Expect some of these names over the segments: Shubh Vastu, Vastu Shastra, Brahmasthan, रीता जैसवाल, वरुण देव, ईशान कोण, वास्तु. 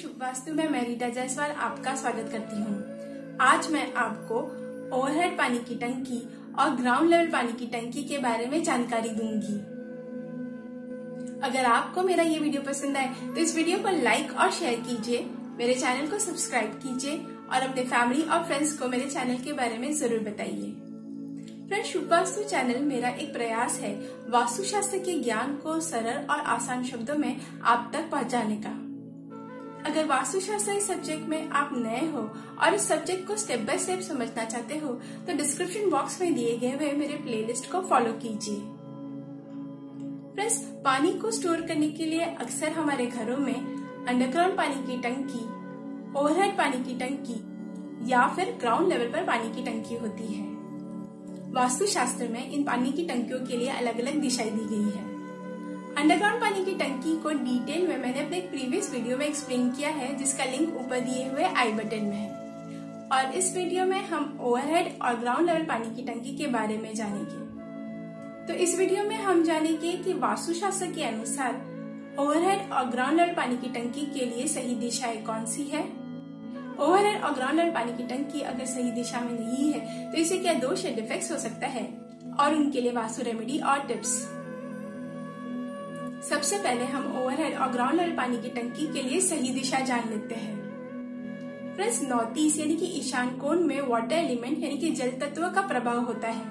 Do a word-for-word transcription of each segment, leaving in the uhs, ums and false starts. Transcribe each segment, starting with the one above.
शुभ वास्तु में मैं रीता जैसवाल आपका स्वागत करती हूँ। आज मैं आपको ओवरहेड पानी की टंकी और ग्राउंड लेवल पानी की टंकी के बारे में जानकारी दूंगी। अगर आपको मेरा ये वीडियो पसंद आए तो इस वीडियो को लाइक और शेयर कीजिए, मेरे चैनल को सब्सक्राइब कीजिए और अपने फैमिली और फ्रेंड्स को मेरे चैनल के बारे में जरूर बताइए। फ्रेंड्स, शुभ वास्तु चैनल मेरा एक प्रयास है वास्तु शास्त्र के ज्ञान को सरल और आसान शब्दों में आप तक पहुँचाने का। अगर वास्तुशास्त्र इस सब्जेक्ट में आप नए हो और इस सब्जेक्ट को स्टेप बाय स्टेप समझना चाहते हो तो डिस्क्रिप्शन बॉक्स में दिए गए हुए मेरे प्लेलिस्ट को फॉलो कीजिए। फ्रेंड्स, पानी को स्टोर करने के लिए अक्सर हमारे घरों में अंडरग्राउंड पानी की टंकी, ओवरहेड पानी की टंकी या फिर ग्राउंड लेवल पर पानी की टंकी होती है। वास्तुशास्त्र में इन पानी की टंकियों के लिए अलग अलग दिशाएं दी गई है। अंडरग्राउंड पानी की टंकी को डिटेल में मैंने अपने प्रीवियस वीडियो में एक्सप्लेन किया है, जिसका लिंक ऊपर दिए हुए आई बटन में है। और इस वीडियो में हम ओवरहेड और ग्राउंड लेवल पानी की टंकी के बारे में जानेंगे। तो इस वीडियो में हम जानेंगे कि वास्तुशास्त्र के अनुसार ओवरहेड और ग्राउंड लेवल पानी की टंकी के लिए सही दिशाएं कौन सी है। ओवरहेड और ग्राउंड लेवल पानी की टंकी अगर सही दिशा में नहीं है तो इसे क्या दोष या डिफेक्ट हो सकता है और उनके लिए वास्तु रेमेडी और टिप्स। सबसे पहले हम ओवरहेड और ग्राउंड लेवल पानी की टंकी के लिए सही दिशा जान लेते हैं। फ्रेंड्स, नॉर्थ ईस्ट यानी कि ईशान कोण में वाटर एलिमेंट यानी कि जल तत्व का प्रभाव होता है,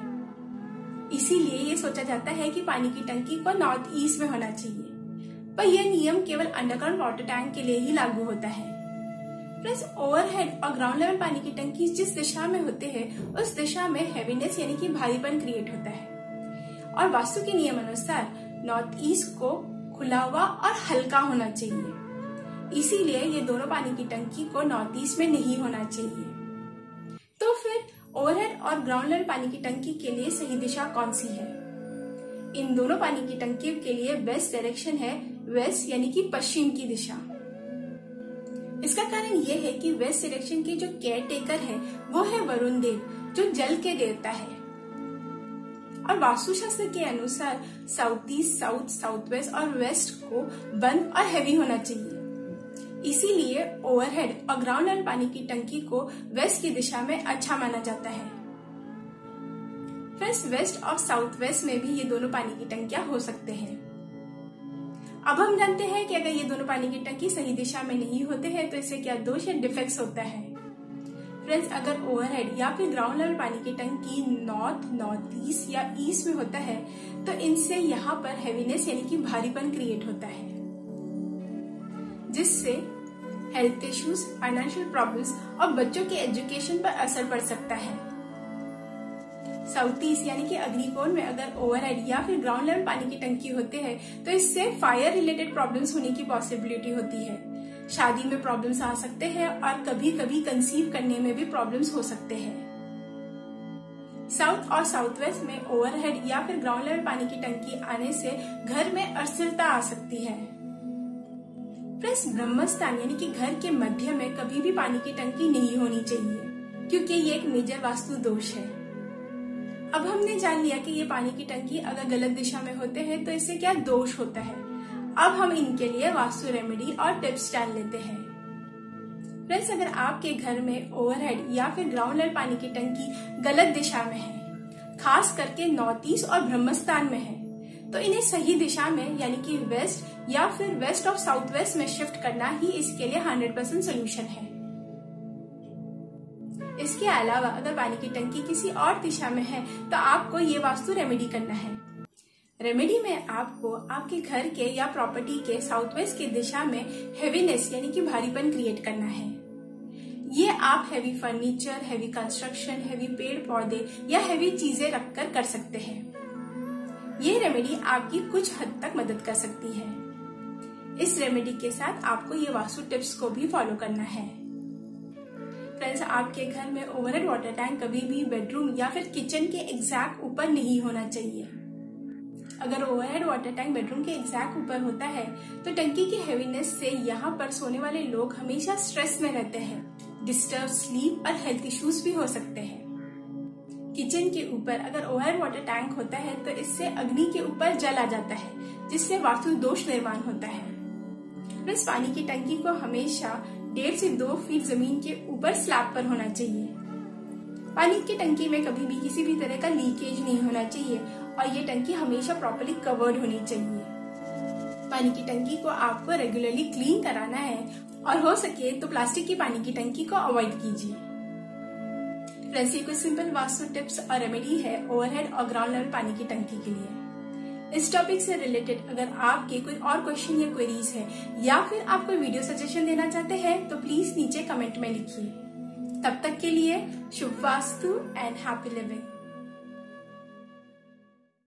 इसीलिए ये सोचा जाता है कि पानी की टंकी को नॉर्थ ईस्ट में होना चाहिए, पर यह नियम केवल अंडरग्राउंड वाटर टैंक के लिए ही लागू होता है। फ्रेंड्स, ओवरहेड और ग्राउंड लेवल पानी की टंकी जिस दिशा में होते हैं उस दिशा में हैवीनेस यानी कि भारीपन क्रिएट होता है। और वास्तु के नियम अनुसार नॉर्थ ईस्ट को खुला हुआ और हल्का होना चाहिए, इसीलिए ये दोनों पानी की टंकी को नॉर्थ ईस्ट में नहीं होना चाहिए। तो फिर ओवरहेड और ग्राउंड लेवल पानी की टंकी के लिए सही दिशा कौन सी है? इन दोनों पानी की टंकियों के लिए बेस्ट डायरेक्शन है वेस्ट यानी कि पश्चिम की दिशा। इसका कारण यह है कि वेस्ट डायरेक्शन के जो केयर टेकर है वो है वरुण देव, जो जल के देवता है। और वास्तुशास्त्र के अनुसार south east, south, south west और वेस्ट को बंद और हैवी होना चाहिए, इसीलिए ओवरहेड और ग्राउंड लेवल पानी की टंकी को वेस्ट की दिशा में अच्छा माना जाता है। फ्रेंड्स, वेस्ट और साउथ वेस्ट में भी ये दोनों पानी की टंकियां हो सकते हैं। अब हम जानते हैं कि अगर ये दोनों पानी की टंकी सही दिशा में नहीं होते हैं तो इससे क्या दोष या डिफेक्ट होता है। फ्रेंड्स, अगर ओवरहेड या फिर ग्राउंड लेवल पानी की टंकी नॉर्थ, नॉर्थ ईस्ट या ईस्ट में होता है तो इनसे यहाँ पर हैवीनेस यानी कि भारीपन क्रिएट होता है, जिससे हेल्थ इश्यूज, फाइनेंशियल प्रॉब्लम्स और बच्चों के एजुकेशन पर असर पड़ सकता है। साउथ ईस्ट यानी कि अग्निकोण में अगर ओवरहेड या फिर ग्राउंड लेवल पानी की टंकी होते हैं तो इससे फायर रिलेटेड प्रॉब्लम्स होने की पॉसिबिलिटी होती है। शादी में प्रॉब्लम्स आ सकते हैं और कभी कभी कंसीव करने में भी प्रॉब्लम्स हो सकते हैं। साउथ और साउथ वेस्ट में ओवरहेड या फिर ग्राउंड लेवल पानी की टंकी आने से घर में अस्थिरता आ सकती है। फ्रेंड्स, ब्रह्मस्थान यानी कि घर के मध्य में कभी भी पानी की टंकी नहीं होनी चाहिए, क्योंकि ये एक मेजर वास्तु दोष है। अब हमने जान लिया कि ये पानी की टंकी अगर गलत दिशा में होते हैं तो इससे क्या दोष होता है। अब हम इनके लिए वास्तु रेमेडी और टिप्स जान लेते हैं। फ्रेंड्स, अगर आपके घर में ओवरहेड या फिर ग्राउंड लेवल पानी की टंकी गलत दिशा में है, खास करके नॉर्थ ईस्ट और ब्रह्मस्थान में है, तो इन्हें सही दिशा में यानी कि वेस्ट या फिर वेस्ट ऑफ साउथ वेस्ट में शिफ्ट करना ही इसके लिए हंड्रेड परसेंट सोल्यूशन है। इसके अलावा अगर पानी की टंकी किसी और दिशा में है तो आपको ये वास्तु रेमेडी करना है। रेमेडी में आपको आपके घर के या प्रॉपर्टी के साउथ वेस्ट की दिशा में हेवीनेस यानी कि भारीपन क्रिएट करना है। ये आप heavy furniture, heavy construction, heavy पेड़ पौधे या हैवी चीजें रखकर कर सकते हैं। ये रेमेडी आपकी कुछ हद तक मदद कर सकती है। इस रेमेडी के साथ आपको ये वास्तु टिप्स को भी फॉलो करना है। फ्रेंड्स, आपके घर में ओवरहेड वाटर टैंक कभी भी बेडरूम या फिर किचन के एग्जैक्ट ऊपर नहीं होना चाहिए। अगर ओवरहेड वाटर टैंक बेडरूम के एग्जैक्ट ऊपर होता है तो टंकी की हैवीनेस से यहाँ पर सोने वाले लोग हमेशा स्ट्रेस में रहते हैं। डिस्टर्ब स्लीप और हेल्थ इश्यूज भी हो सकते हैं। किचन के ऊपर अगर ओवरहेड वाटर टैंक होता है तो इससे अग्नि के ऊपर जल आ जाता है, जिससे वास्तु दोष निर्माण होता है। प्लस पानी की टंकी को हमेशा डेढ़ से दो फीट जमीन के ऊपर स्लैब पर होना चाहिए। पानी की टंकी में कभी भी किसी भी तरह का लीकेज नहीं होना चाहिए और ये टंकी हमेशा प्रॉपरली कवर्ड होनी चाहिए। पानी की टंकी को आपको रेगुलरली क्लीन कराना है और हो सके तो प्लास्टिक की पानी की टंकी को अवॉइड कीजिए। फ्रेंड्स, ये कुछ सिंपल वास्तु टिप्स और रेमेडी है ओवरहेड और ग्राउंड लेवल पानी की टंकी के लिए। इस टॉपिक से रिलेटेड अगर आपके कोई और क्वेश्चन या क्वेरीज है या फिर आप कोई वीडियो सजेशन देना चाहते हैं तो प्लीज नीचे कमेंट में लिखिए। तब तक के लिए शुभ वास्तु एंड हैप्पी लिविंग।